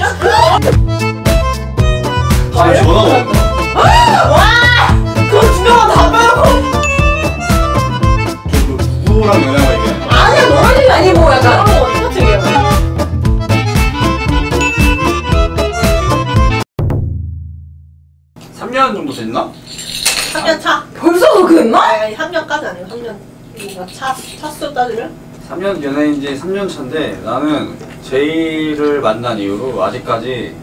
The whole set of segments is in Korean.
아, 전화 왔다. 와! 그거 진짜 다 빼놓고. 누구랑 연애가 이게? 아니야, 너랑 얘기 아니고 약간. 정도 됐나? 3년 차. 벌써 그렇게 됐나? 아니, 3년까지 아니야. 3년. 차수 따지면? 3년 연애인 지 3년 차인데 나는 제이를 만난 이후로 아직까지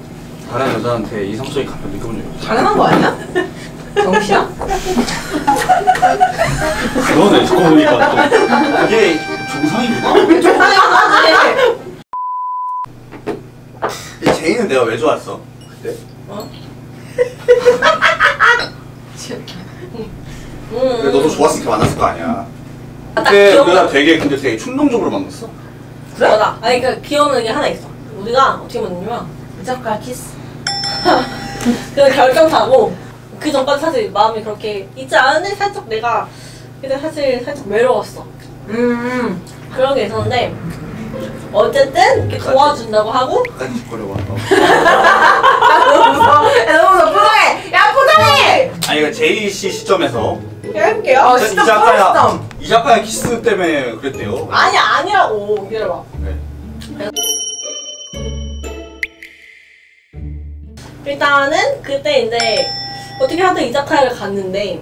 다른 여자한테 이성적인 감정 느껴본 적이 없어. 당연한 거 아니야? 정시야? 그러네, 듣고 보니까 또. 그게 정상인가? 정상이야. 제이는 내가 왜 좋았어? 그때? 어? 근데 너도 좋았으니까 만났을 거 아니야. 그때 우리가 되게 충동적으로 만났어. 그래? 맞아. 아니 그러니까 귀여운 게 하나 있어. 우리가 어떻게 만났냐면 무작정 키스. 그래서 결정타고 그 전까지 사실 마음이 그렇게 있지 않은데 살짝 내가 근데 사실 살짝 외로웠어. 그런 게 있었는데 어쨌든 이렇게 도와준다고 하고. 약간 짓거려봐. 너무 부정해! 야 부정해! 아니 이거 제이 씨 시점에서 해볼게요. 이 작가야 키스 때문에 그랬대요. 아니 아니라고. 기다려봐. 네. 일단은 그때 이제 어떻게 하든 이자카야를 갔는데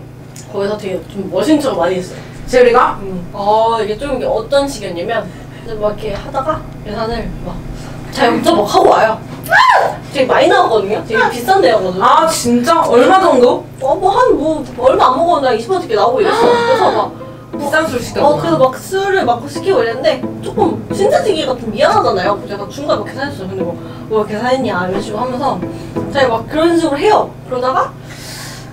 거기서 되게 좀 멋있는 척 많이 했어요. 제리가? 응. 아 이게 좀 어떤 식이었냐면 이제 막 이렇게 하다가 예산을 막 잘 붙잡아 하고 와요. 되게 많이 나왔거든요? 되게 비싼 데였거든요. 아 진짜? 얼마 정도? 얼마 안 먹었는데 20만 원 이렇게 나오고 이랬어. 그래서 막 비싼 술 시켜. 그래서 막 술을 막 시키고 이랬는데 조금 진짜 되기가 좀 미안하잖아요. 그래서 약간 중간에 막 계산했어요. 근데 뭐 계산했냐 이런 식으로 하면서 자기 막 그런 식으로 해요. 그러다가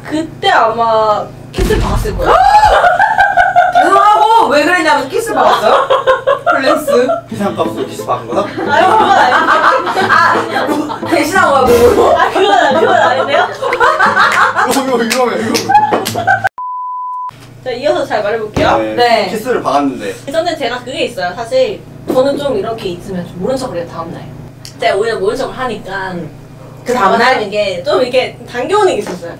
그때 아마 키스를 받았을 거예요. 그러고 왜 그랬냐면 키스 받았어요? 플렉스? 비상값으로 키스 받은 거다? 아니 그건 아니지. 아! 대신한 거야 그거? 아 그건 아닌데요? 이거 자 이어서 잘 말해볼게요. 네. 키스를 박았는데 예전에 제가 그게 있어요. 사실 저는 좀 이렇게 있으면 좀 모른 척을 해요. 다음날 제가 오히려 모른 척을 하니까 그 다음날 이게 좀 이렇게 당겨오는 게 있었어요.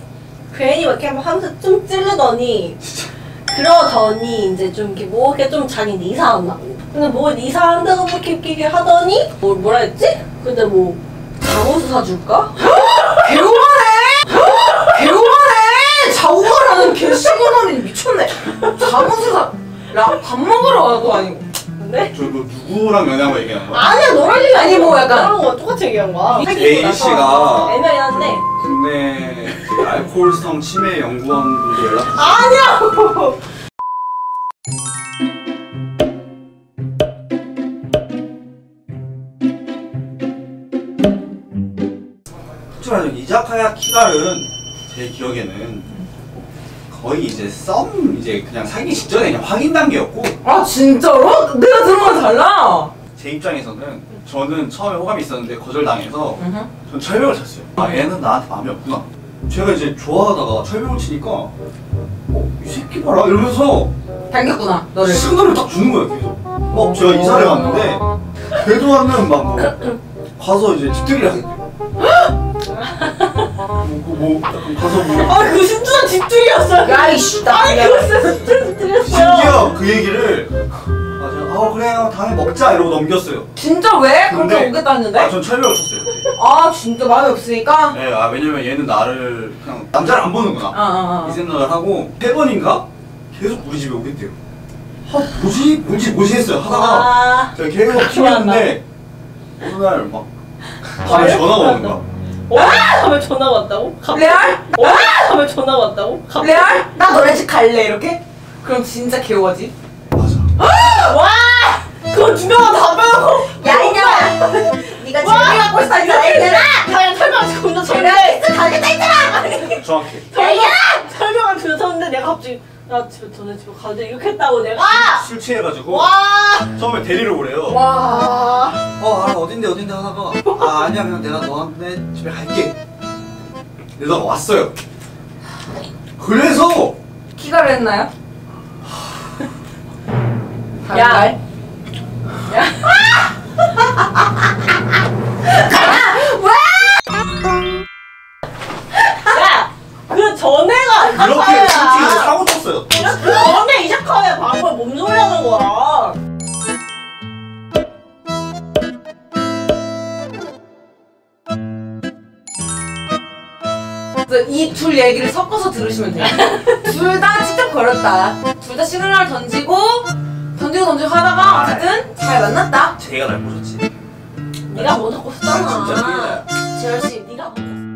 괜히 막 이렇게 하면서 좀 찌르더니 그러더니 이제 좀 이렇게 뭐 이렇게 좀 자기는 이사한다고. 근데 뭐 이사한다고 막 이렇게 하더니 뭐라 했지? 근데 뭐 잠옷을 사줄까? 개고만해! 개고만해! 자고가라는 개시고만이 미쳤네. 잠옷을 사... 밥 먹으러 와도 아니고. 근데? 저 이거 누구랑 연애하고 얘기한 거야? 아니야 너랑 얘기 아니 뭐 약간 그런 거 똑같이 얘기한 거야. 제이 씨가 애매하긴 한데 국내 알코올성 치매 연구원분들 연락 아니야! 이자카야 키가르는 제 기억에는 거의 이제 썸 이제 그냥 사귀기 직전에 그냥 확인 단계였고. 아 진짜로? 내가 들은 건 달라. 제 입장에서는 저는 처음에 호감이 있었는데 거절당해서 전 철벽을 쳤어요. 아 얘는 나한테 마음이 없구나. 제가 이제 좋아하다가 철벽을 치니까 이 새끼 봐라 이러면서 당겼구나 너를. 시그널을 딱 주는 거예요. 계속. 제가 이사를 갔는데 걔도 하면 막 뭐 가서 이제 집들이를 하게 돼요. 그 심지어 집들이였어요. 야 이씨 아니 그거 진짜 집들이였어요. 심지어 그 얘기를 제가 그래 다음에 먹자 이러고 넘겼어요. 진짜 왜? 그렇게 오겠다 했는데? 전 철벽을 쳤어요. 아 진짜 마음이 없으니까? 네. 왜냐면 얘는 나를 그냥 남자를 안 보는구나 이 생각을 하고 3번인가? 계속 우리 집에 오겠대요. 뭐지 했어요. 하다가 제가 계속 키웠는데 어느 날 막 밤에 전화가 오는 거야. 밤에 전화가 왔다고? 레알? 밤에 전화가 왔다고? 레알? 나 너네 집 갈래 이렇게? 그럼 진짜 개워지. 맞아. 와! 그거 중요한 다 빼놓고. 야 이년아! 니가 재미갖고 있어 이년아! 야 설명하지 겁나 좋은데. 내가 진짜 가겠다 했잖아! 정확해. 야 이년아! 설명하지 못했는데 내가 갑자기 나 전에 집에 가자 이렇게 했다고 내가 술 취해가지고 처음에 데리러 오래요. 어딘데 하다가 아니야 그냥 내가 너한테 집에 갈게 이러다가 왔어요. 그래서 키가를 했나요? 야야 이렇게 솔직히 사고 쳤어요. 너네 이제 커야 방금 몸 놀라는 거야. 이 둘 얘기를 섞어서 들으시면 돼요. 둘 다 직접 걸었다. 둘 다 시그널을 던지고 하다가 어쨌든 잘 만났다. 제가 날 꼬셨지. 네가 먼저 꼬셨잖아. 진짜 미안해. 재열씨, 네가 먼저.